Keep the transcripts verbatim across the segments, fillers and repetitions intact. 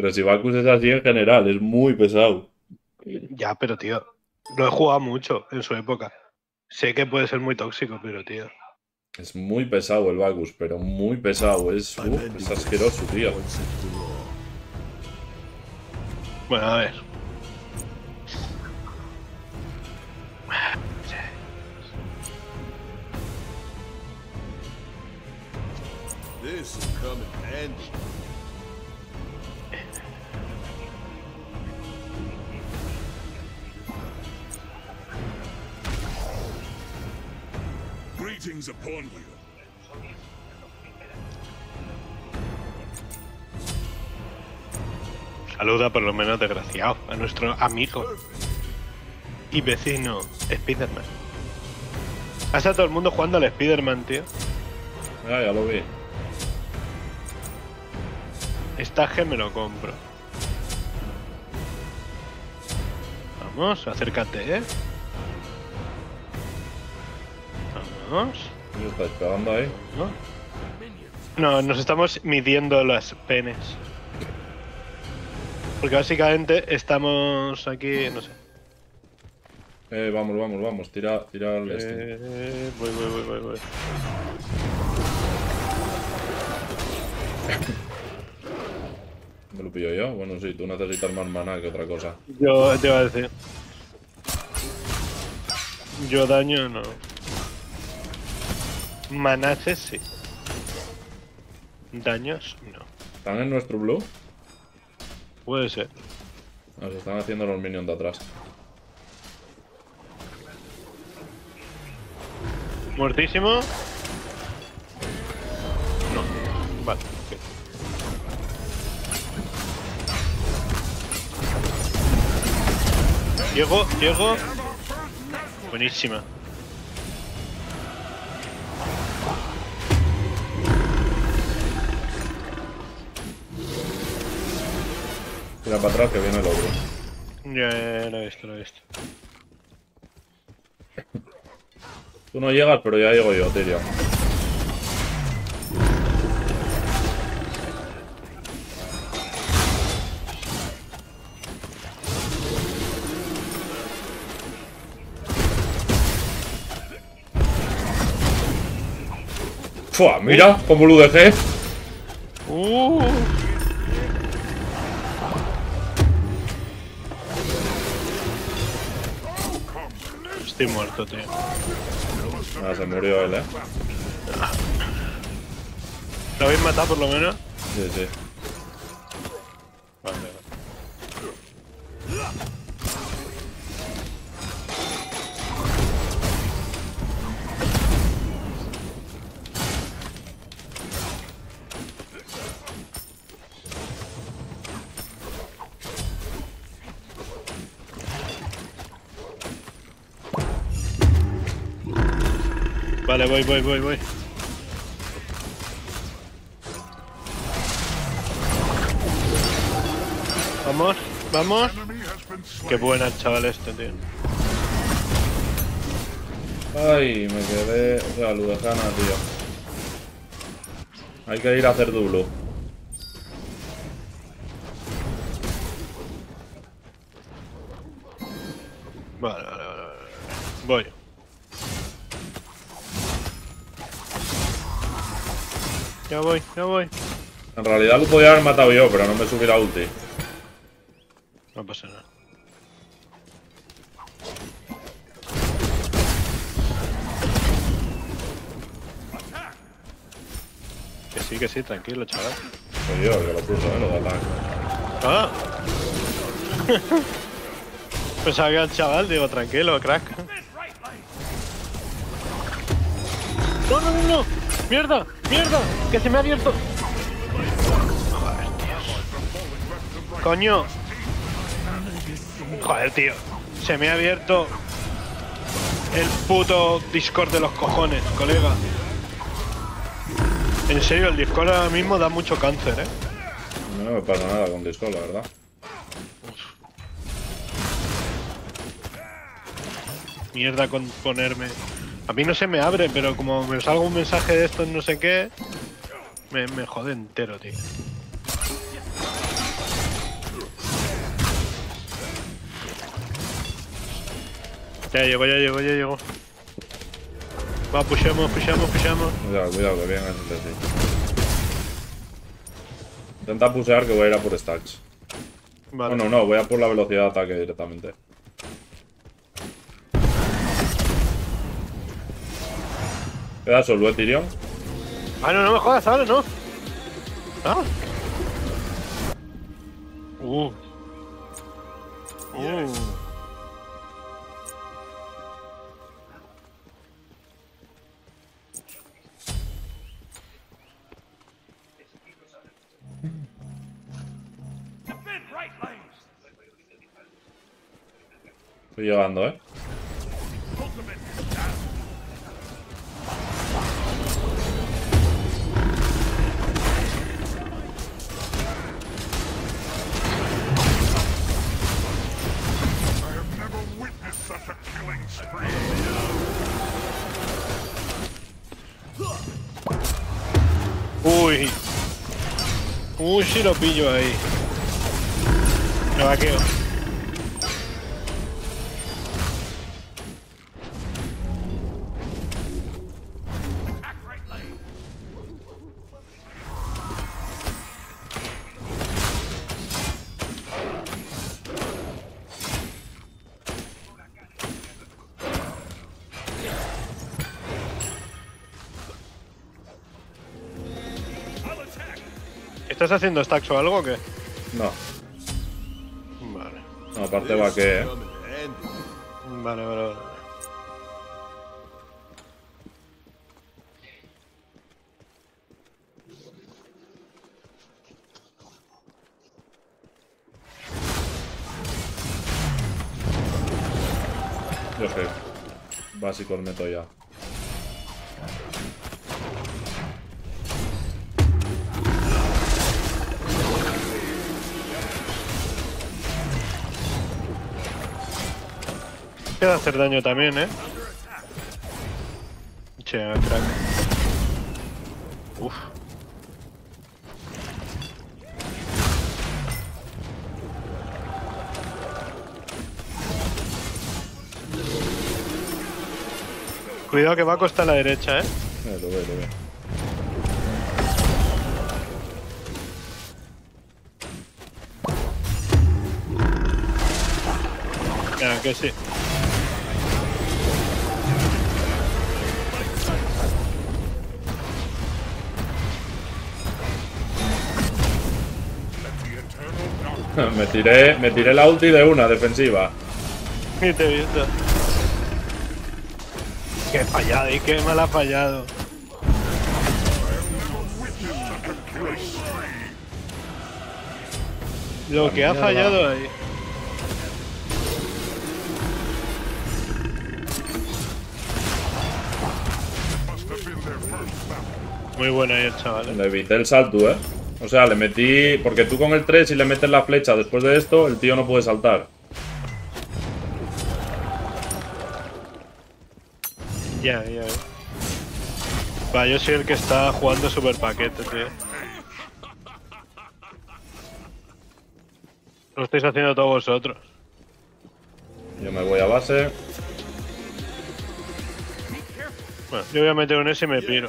Pero si Bacchus es así en general, es muy pesado. Ya, pero tío, lo he jugado mucho en su época. Sé que puede ser muy tóxico, pero tío... Es muy pesado el Bacchus, pero muy pesado. Es, uh, es asqueroso, tío. Bueno, a ver. Greetings upon you. Saluda por lo menos desgraciado a nuestro amigo y vecino Spiderman. Has a todo el mundo jugando al Spiderman, tío. Ah, ya lo vi. Estaje me lo compro. Vamos, acércate, ¿eh? Vamos. ¿Qué estáis pegando ahí? No, nos estamos midiendo las penes. Porque básicamente estamos aquí, no sé. Eh, vamos, vamos, vamos. Tira, tira al este. Eh, voy, voy, voy, voy, voy. ¿Me lo pillo yo? Bueno, sí, tú necesitas más maná que otra cosa. Yo te iba a decir. Yo daño no. Manaces sí. Daños no. ¿Están en nuestro blue? Puede ser. Nos están haciendo los minions de atrás. Muertísimo. No. Vale. Diego, Diego. Buenísima. Tira para atrás que viene el ogro. Ya, ya, ya, lo he visto, lo he visto. Tú no llegas, pero ya llego yo, Tyrion. ¡Fua! Mira, uh. como lo dejé. Uh. Estoy muerto, tío. Ah, se murió él, eh. ¿Lo habéis matado por lo menos? Sí, sí. Vale, vale. Vale, voy, voy, voy, voy. Vamos, vamos. Qué buena el chaval este, tío. Ay, me quedé... O sea, ludejana, tío. Hay que ir a hacer dublo. Vale, vale, vale, vale. Voy. Ya voy, ya voy. En realidad lo podía haber matado yo, pero no me subí la ulti. No pasa nada. Que sí, que sí, tranquilo, chaval. Soy yo, que lo pulso, eh, lo de ataque. Ah. Pensaba que al chaval, digo, tranquilo, crack. No, no, no, no. Mierda. ¡Mierda! ¡Que se me ha abierto! Joder, tío. ¡Coño! Joder, tío. Se me ha abierto el puto Discord de los cojones, colega. En serio, el Discord ahora mismo da mucho cáncer, ¿eh? No me pasa nada con Discord, la verdad. Uf. Mierda con ponerme... A mí no se me abre, pero como me salga un mensaje de estos no sé qué, me, me jode entero, tío. Ya llegó, ya llegó, ya llegó. Va, pushamos, pushamos, pushamos. Cuidado, cuidado, que vengan entre sí. Intenta pusear, que voy a ir a por stacks. Vale. Bueno, no, voy a por la velocidad de ataque directamente. ¿Queda solo, eh, Tyrion? Ah, no, no me jodas ahora, ¿no? Ah. Uh. Uh. Estoy llegando, eh. Uy. Uy, si lo pillo ahí. Lo vaqueo. ¿Estás haciendo stacks o algo o qué? No. Vale. No, aparte va que, eh. Vale, vale, vale. Yo sé. Básico el meto ya. Queda hacer daño también, eh. Che, crack. Uff. Cuidado que va a costar la derecha, eh. eh lo veo, lo veo. Ya, que sí. Me tiré, me tiré la ulti de una defensiva. Y te he visto. Qué fallado y qué mal ha fallado. Lo la que mierda. Ha fallado ahí. Muy bueno ahí el chaval. Le evité el salto, eh. O sea, le metí... Porque tú con el tres, si le metes la flecha después de esto, el tío no puede saltar. Ya, ya. Va, yo soy el que está jugando super paquete, tío. Lo estáis haciendo todos vosotros. Yo me voy a base. Bueno, yo voy a meter un S y me piro.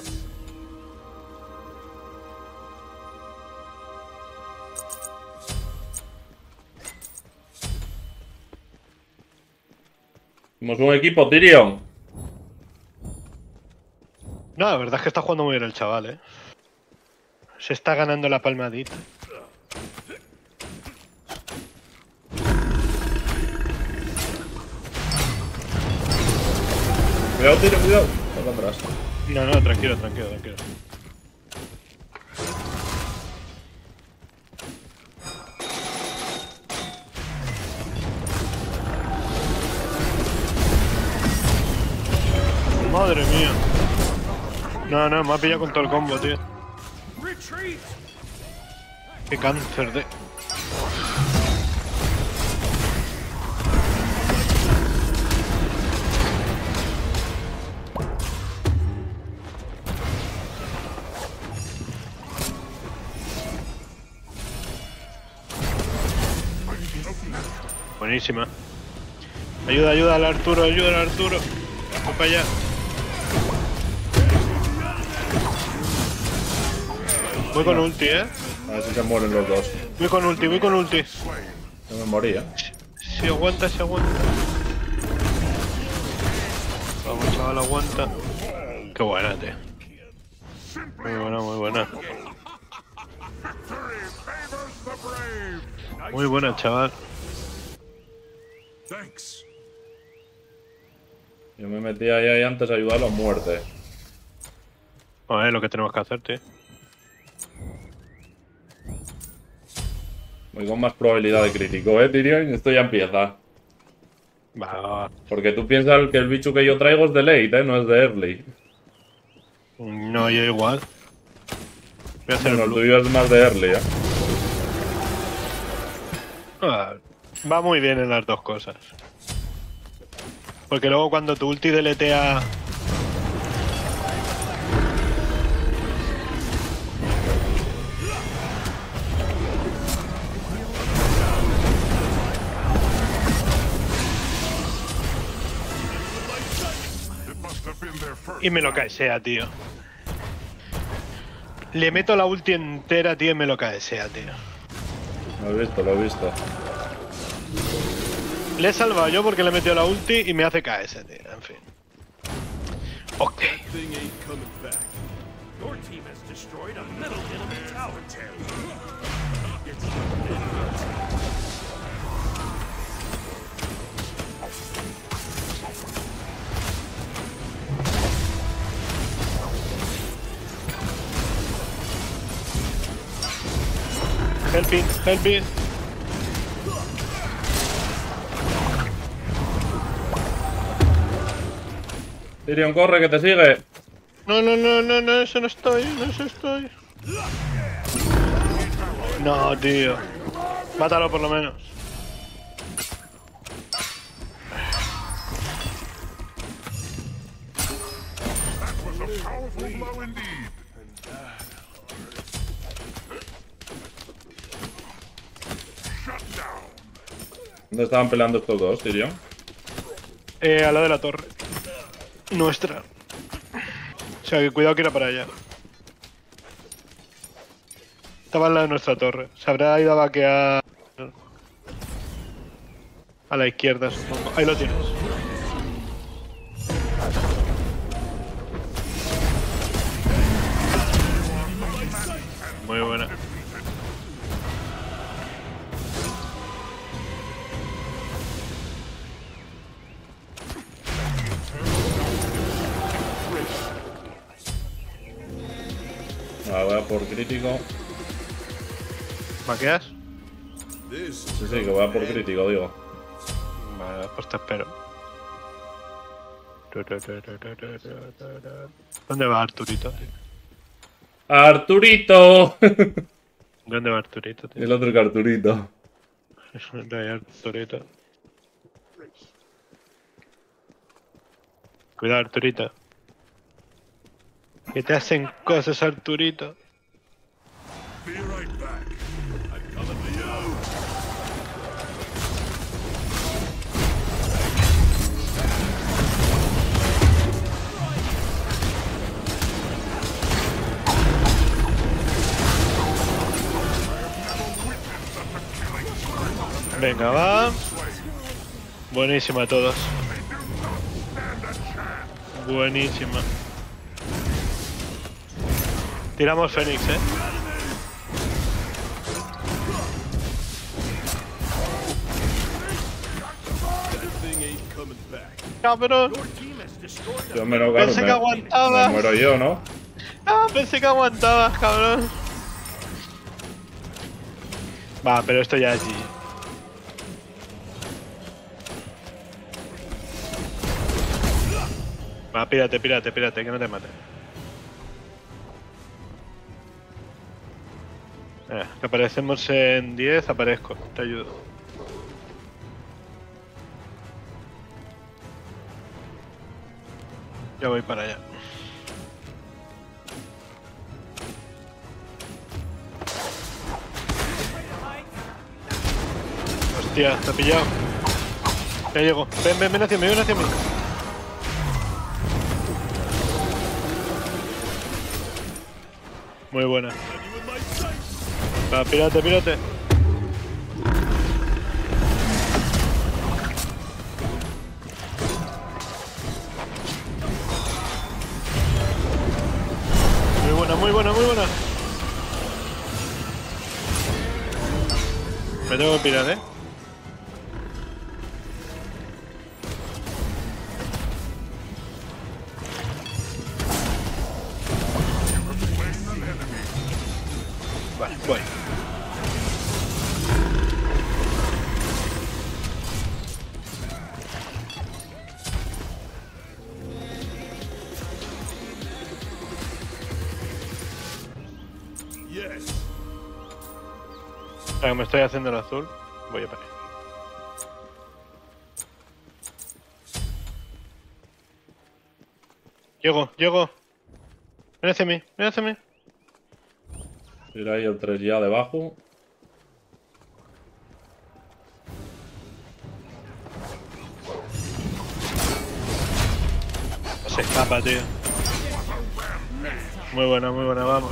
Somos un equipo, Tyrion. No, la verdad es que está jugando muy bien el chaval, eh. Se está ganando la palmadita. Cuidado, Tyrion, cuidado. Por atrás. No, no, tranquilo, tranquilo, tranquilo. Madre mía. No, no, me ha pillado con todo el combo, tío. Qué cáncer de... Buenísima. Ayuda, ayuda al Arturo, ayuda al Arturo. Voy para allá. Voy con ulti, eh. A ver si se mueren los dos. Voy con ulti, voy con ulti. No me moría. Si aguanta, si aguanta. Vamos, chaval, aguanta. Qué buena, tío. Muy buena, muy buena. Muy buena, chaval. Yo me metí ahí, ahí antes a ayudar a los muertes. A ver, lo que tenemos que hacer, tío. Voy con más probabilidad de crítico, eh, Tyrion. Esto ya empieza. Va. Porque tú piensas que el bicho que yo traigo es de late, eh, no es de early. No, yo igual. Voy a hacer bueno, el tuyo es más de early, eh. Ah, va muy bien en las dos cosas. Porque luego cuando tu ulti deletea... Y me lo caesea, tío. Le meto la ulti entera, tío, y me lo caesea, tío. Lo he visto, lo he visto. Le he salvado yo porque le he metido la ulti y me hace K S, tío. En fin. Ok. Helping, helping. Tyrion, corre, que te sigue. No, no, no, no, no, eso no estoy, no, eso estoy. No, tío. Mátalo por lo menos. ¿Dónde estaban peleando estos dos, Tyrion? Eh, a la de la torre. Nuestra. O sea, que cuidado que era para allá. Estaba en la de nuestra torre. Se habrá ido a vaquear... A la izquierda, supongo. Ahí lo tienes. Muy buena. Ahora por crítico. ¿Maqueas? Sí, sí, que va por crítico, digo. Vale, pues te espero. ¿Dónde va Arturito, tío? ¡Arturito! ¿Dónde va Arturito, tío? El otro que Arturito. Arturito. Cuidado, Arturito. Que te hacen cosas, Arturito. Venga, va. Buenísima a todos. Buenísima. Tiramos Fénix, eh. Cabrón. Yo me lo pensé me, que aguantaba. Me muero yo, ¿no? Ah, pensé que aguantabas, cabrón. Va, pero esto ya es allí. Va, pírate, pírate, pírate, que no te mate. Eh, que aparecemos en diez, aparezco, te ayudo. Ya voy para allá. Hostia, te ha pillado. Ya llego. Ven, ven, ven hacia mí, ven hacia mí. Muy buena. Va, pírate, pírate. Muy buena, muy buena, muy buena. Me tengo que pirar, eh. Vale, voy. Ahora que me estoy haciendo el azul, voy a parar. Llego, llego. Ven hacia mí, ven hacia mí. Mira ahí el tres ya debajo. Se escapa, tío. Muy buena, muy buena, vamos.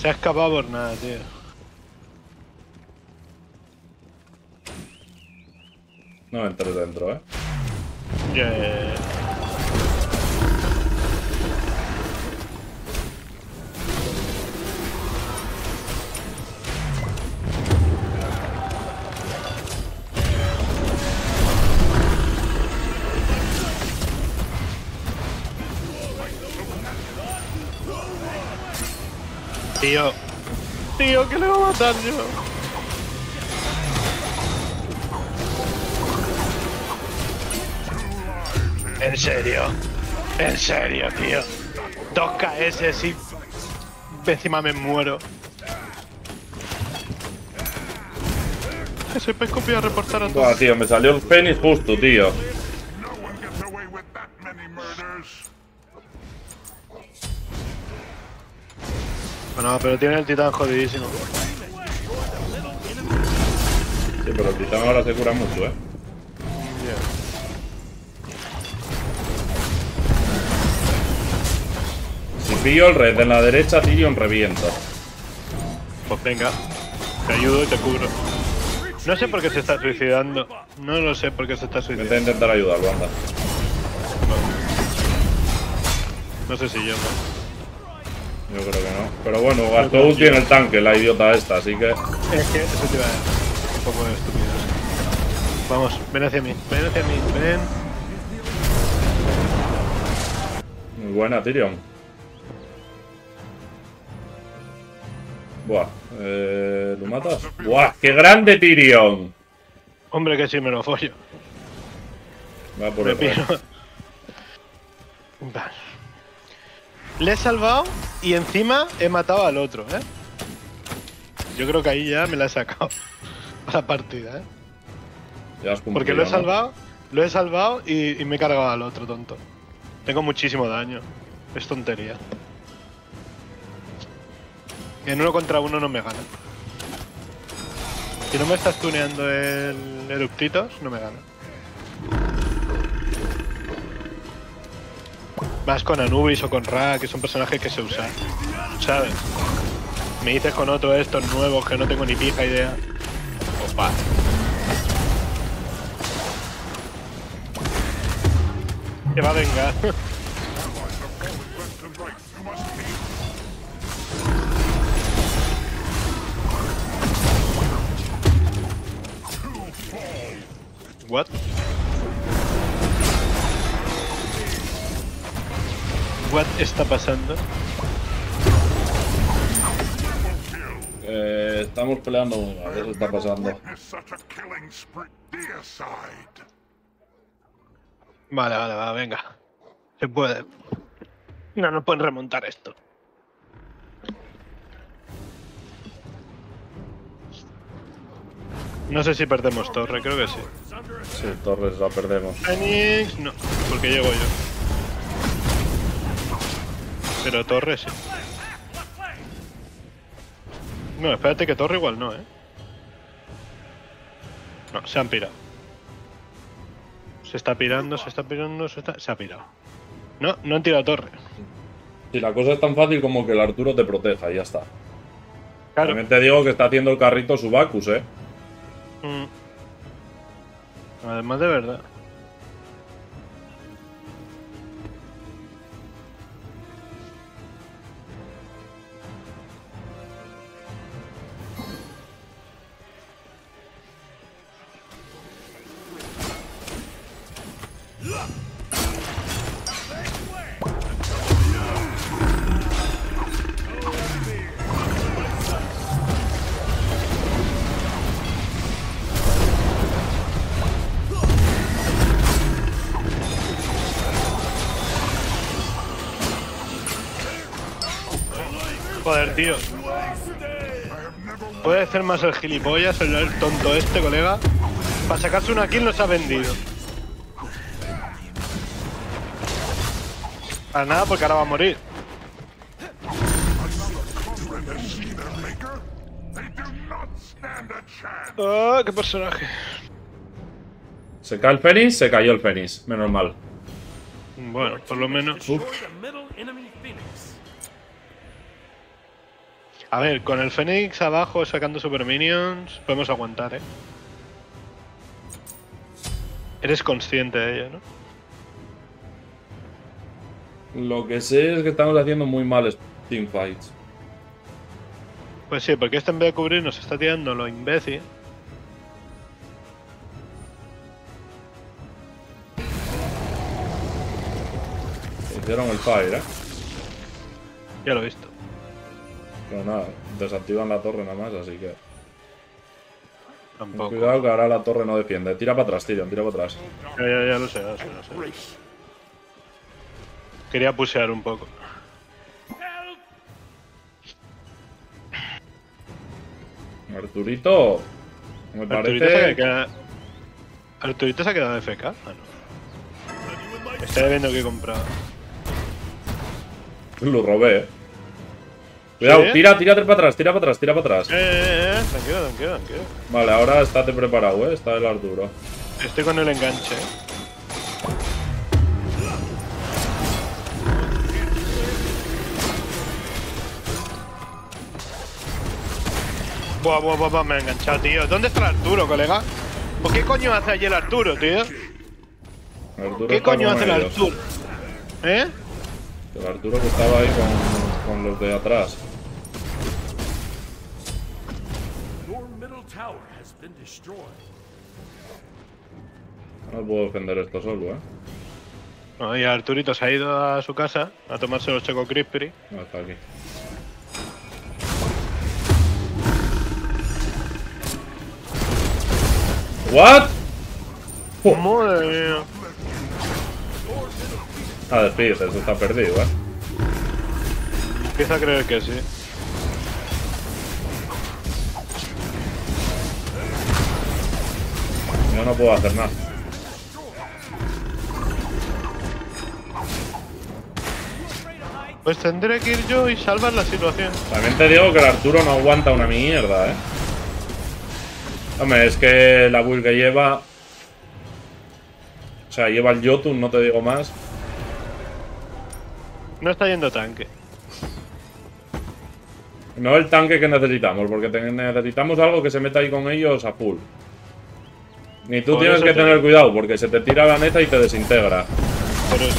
Se ha escapado por nada, tío. No entres dentro, eh. Yeah. Tío, tío, que le voy a matar yo. En serio, en serio, tío. dos K S y encima me muero. Soy pesco, voy a reportar a todos. Ah, tío, me salió el Fénix justo, tío. No, pero tiene el titán jodidísimo. Sí, pero el titán ahora se cura mucho, eh. Yeah. Si pillo el red en la derecha, Tyrion revienta. Pues venga, te ayudo y te cubro. No sé por qué se está suicidando. No lo sé por qué se está suicidando. Voy a intentar ayudarlo, anda. No, no sé si yo. No. Yo creo que no. Pero bueno, gastó ulti en el tanque, la idiota esta, así que... Es que eso te va a dar un poco de estúpido. Vamos, ven hacia mí, ven hacia mí, ven. Muy buena, Tyrion. Buah, eh, ¿lo matas? Buah, qué grande, Tyrion. Hombre, que sí me lo follo. Va por el pino. Va. Le he salvado y encima he matado al otro, ¿eh? Yo creo que ahí ya me la he sacado a la partida, ¿eh? Ya has cumplido, porque lo he salvado, ¿no? Lo he salvado y, y me he cargado al otro, tonto. Tengo muchísimo daño. Es tontería. En uno contra uno no me gana. Si no me estás tuneando el Eruptitos, no me gana. Más con Anubis o con Ra, que son personajes que se usan, ¿sabes? Me dices con otro de estos nuevos que no tengo ni pija idea. Opa. Se va a vengar. What? What está pasando? Eh, estamos peleando. A ver qué está pasando. Vale, vale, va, venga. Se puede. No nos pueden remontar esto. No sé si perdemos torre, creo que sí. Sí, torre la perdemos. Fénix, no, porque llego yo. Pero torre sí. No, espérate que torre igual no, eh. No, se han pirado. Se está pirando, se está pirando, se está... Se ha pirado. No, no han tirado torre. Sí, la cosa es tan fácil como que el Arturo te proteja y ya está. Claro. También te digo que está haciendo el carrito su Bacchus, ¿eh? Mm. Además de verdad. Joder, tío. Puede ser más el gilipollas, el, el tonto este, colega. Para sacarse una kill nos ha vendido. Para nada, porque ahora va a morir. Oh, qué personaje. Se cae el Fénix, se cayó el Fénix. Menos mal. Bueno, por lo menos... Uf. A ver, con el Fénix abajo sacando super minions, podemos aguantar, ¿eh? Eres consciente de ello, ¿no? Lo que sé es que estamos haciendo muy mal teamfights. Pues sí, porque este en vez de cubrir nos está tirando lo imbécil. Hicieron el fire, ¿eh? Ya lo he visto. Pero nada, desactivan la torre nada más, así que... Tampoco. Cuidado que ahora la torre no defiende. Tira para atrás, Tyrion, tira para atrás. Ya, ya, ya lo sé, ya lo sé, lo sé. Quería pusear un poco. Arturito... Me Arturito parece... Se queda... Arturito se ha quedado A F K. Ah, no. Estaba viendo que he comprado. Lo robé, eh. Cuidado, ¿sí? tira, tira para atrás, tira para atrás, tira para atrás. Eh, eh, eh, tranquilo, tranquilo, tranquilo. Vale, ahora estate preparado, eh, está el Arturo. Estoy con el enganche. Buah, buah, buah, buah, me ha enganchado, tío. ¿Dónde está el Arturo, colega? ¿Por qué coño hace allí el Arturo, tío? Arturo ¿Qué coño hace el Arturo? ¿Eh? El Arturo que estaba ahí con, con los de atrás. No puedo defender esto solo, eh. No, y Arturito se ha ido a su casa a tomarse los Choco Crispy. No, está aquí. ¿What? Oh. Madre mía. Ah, despídete, eso está perdido, eh. Empieza a creer que sí. Yo no puedo hacer nada. Pues tendré que ir yo y salvar la situación. También te digo que el Arturo no aguanta una mierda, eh. Hombre, es que la build que lleva... O sea, lleva el Jotunn, no te digo más. No está yendo tanque. No el tanque que necesitamos, porque necesitamos algo que se meta ahí con ellos a full. Ni tú Por tienes que te... tener cuidado, porque se te tira la neta y te desintegra. Por eso.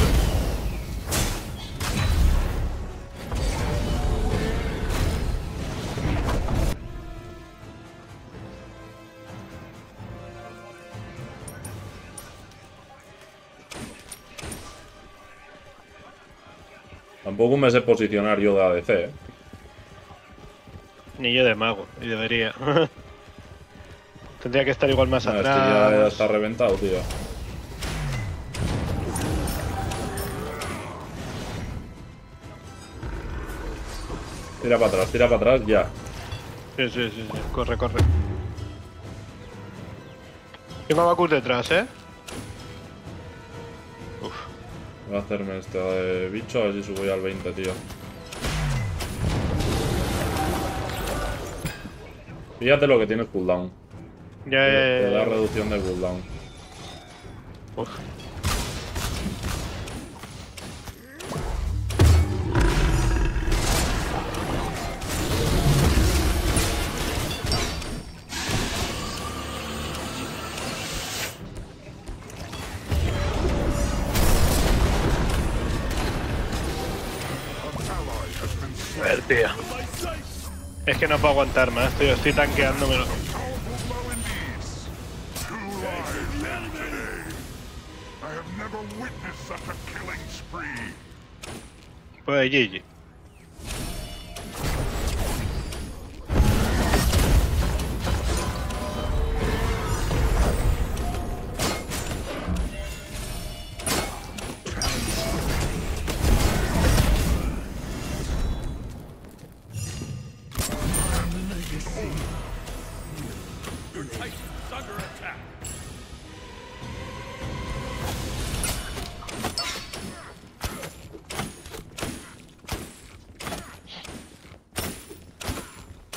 Tampoco me sé posicionar yo de A D C, ¿eh? Ni yo de mago, y debería. Tendría que estar igual más no, atrás. Este ya está reventado, tío. Tira para atrás, tira para atrás, ya. Sí, sí, sí, sí. Corre, corre. Tengo a Bacchus detrás, ¿eh? Voy a hacerme este bicho, a ver si subo ya al veinte, tío. Fíjate lo que tienes cooldown. Ya, ya, ya, ya. La reducción de cooldown. Uf. A ver, tío. Es que no puedo aguantar más, tío. Estoy tanqueándome. Pues G G.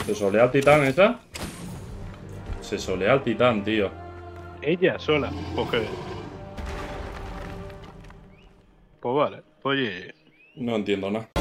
¿Se solea al titán esta? Se solea al titán, tío. Ella sola, coge. Pues vale, oye. No entiendo nada.